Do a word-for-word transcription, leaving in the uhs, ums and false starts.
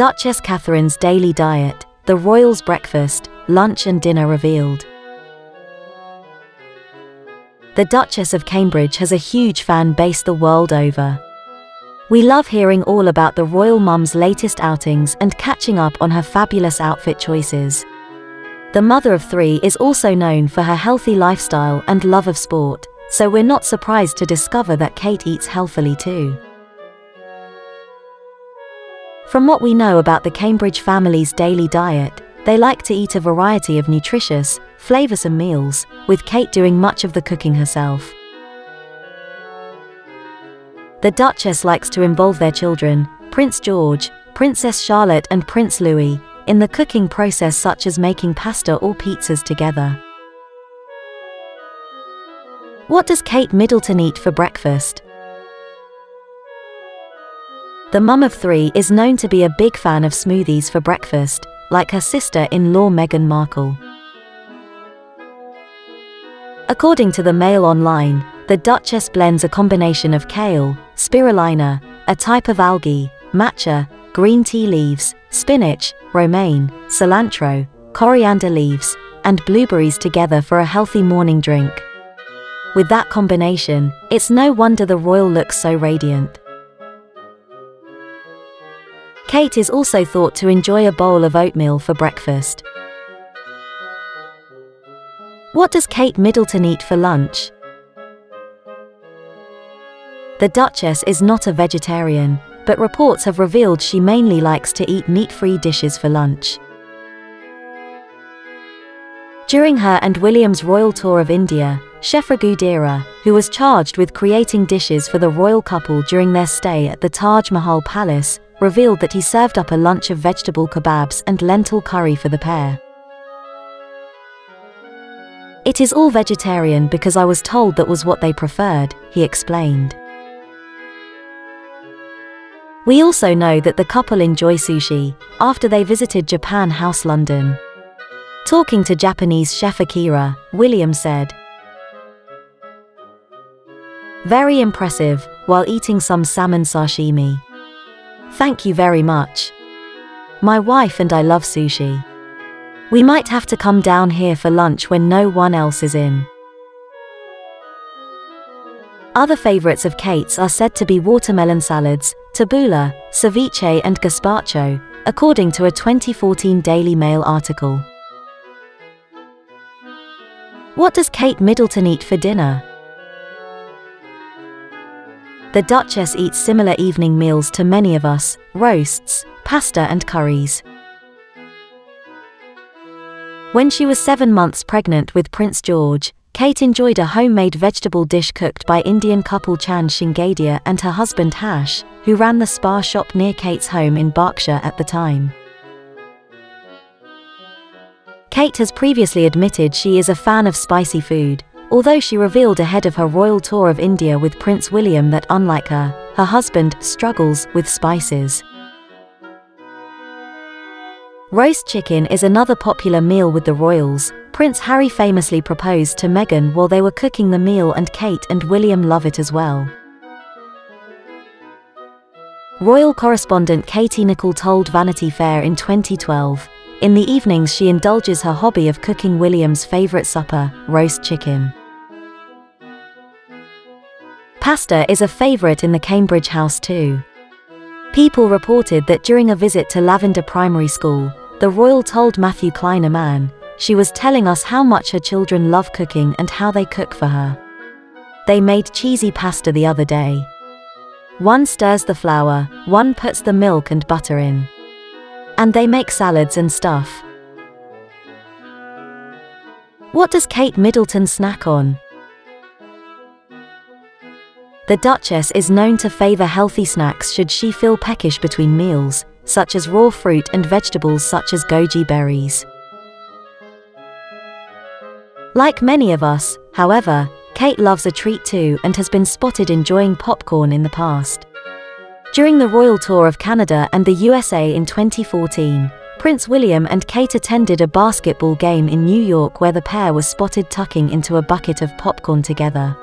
Duchess Catherine's daily diet, the royals' breakfast, lunch and dinner revealed. The Duchess of Cambridge has a huge fan base the world over. We love hearing all about the royal mum's latest outings and catching up on her fabulous outfit choices. The mother of three is also known for her healthy lifestyle and love of sport, so we're not surprised to discover that Kate eats healthily too. From what we know about the Cambridge family's daily diet, they like to eat a variety of nutritious, flavoursome meals, with Kate doing much of the cooking herself. The Duchess likes to involve their children, Prince George, Princess Charlotte and Prince Louis, in the cooking process, such as making pasta or pizzas together. What does Kate Middleton eat for breakfast? The mum of three is known to be a big fan of smoothies for breakfast, like her sister-in-law Meghan Markle. According to the Mail Online, the Duchess blends a combination of kale, spirulina, a type of algae, matcha, green tea leaves, spinach, romaine, cilantro, coriander leaves, and blueberries together for a healthy morning drink. With that combination, it's no wonder the royal looks so radiant. Kate is also thought to enjoy a bowl of oatmeal for breakfast. What does Kate Middleton eat for lunch? The Duchess is not a vegetarian, but reports have revealed she mainly likes to eat meat-free dishes for lunch. During her and William's royal tour of India, Chef Akira, who was charged with creating dishes for the royal couple during their stay at the Taj Mahal Palace, revealed that he served up a lunch of vegetable kebabs and lentil curry for the pair. "It is all vegetarian because I was told that was what they preferred," he explained. We also know that the couple enjoy sushi, after they visited Japan House London. Talking to Japanese chef Akira, William said, "Very impressive, while eating some salmon sashimi. Thank you very much. My wife and I love sushi. We might have to come down here for lunch when no one else is in." Other favorites of Kate's are said to be watermelon salads, tabbouleh, ceviche and gazpacho, according to a twenty fourteen Daily Mail article. What does Kate Middleton eat for dinner? The Duchess eats similar evening meals to many of us, roasts, pasta and curries. When she was seven months pregnant with Prince George, Kate enjoyed a homemade vegetable dish cooked by Indian couple Chan Shingadia and her husband Hash, who ran the spa shop near Kate's home in Berkshire at the time. Kate has previously admitted she is a fan of spicy food, although she revealed ahead of her royal tour of India with Prince William that, unlike her, her husband struggles with spices. Roast chicken is another popular meal with the royals. Prince Harry famously proposed to Meghan while they were cooking the meal, and Kate and William love it as well. Royal correspondent Katie Nicholl told Vanity Fair in twenty twelve, "In the evenings she indulges her hobby of cooking William's favourite supper, roast chicken." Pasta is a favourite in the Cambridge house too. People reported that during a visit to Lavender Primary School, the royal told Matthew Kleinerman, "She was telling us how much her children love cooking and how they cook for her. They made cheesy pasta the other day. One stirs the flour, one puts the milk and butter in. And they make salads and stuff." What does Kate Middleton snack on? The Duchess is known to favour healthy snacks should she feel peckish between meals, such as raw fruit and vegetables such as goji berries. Like many of us, however, Kate loves a treat too and has been spotted enjoying popcorn in the past. During the royal tour of Canada and the U S A in twenty fourteen, Prince William and Kate attended a basketball game in New York where the pair was spotted tucking into a bucket of popcorn together.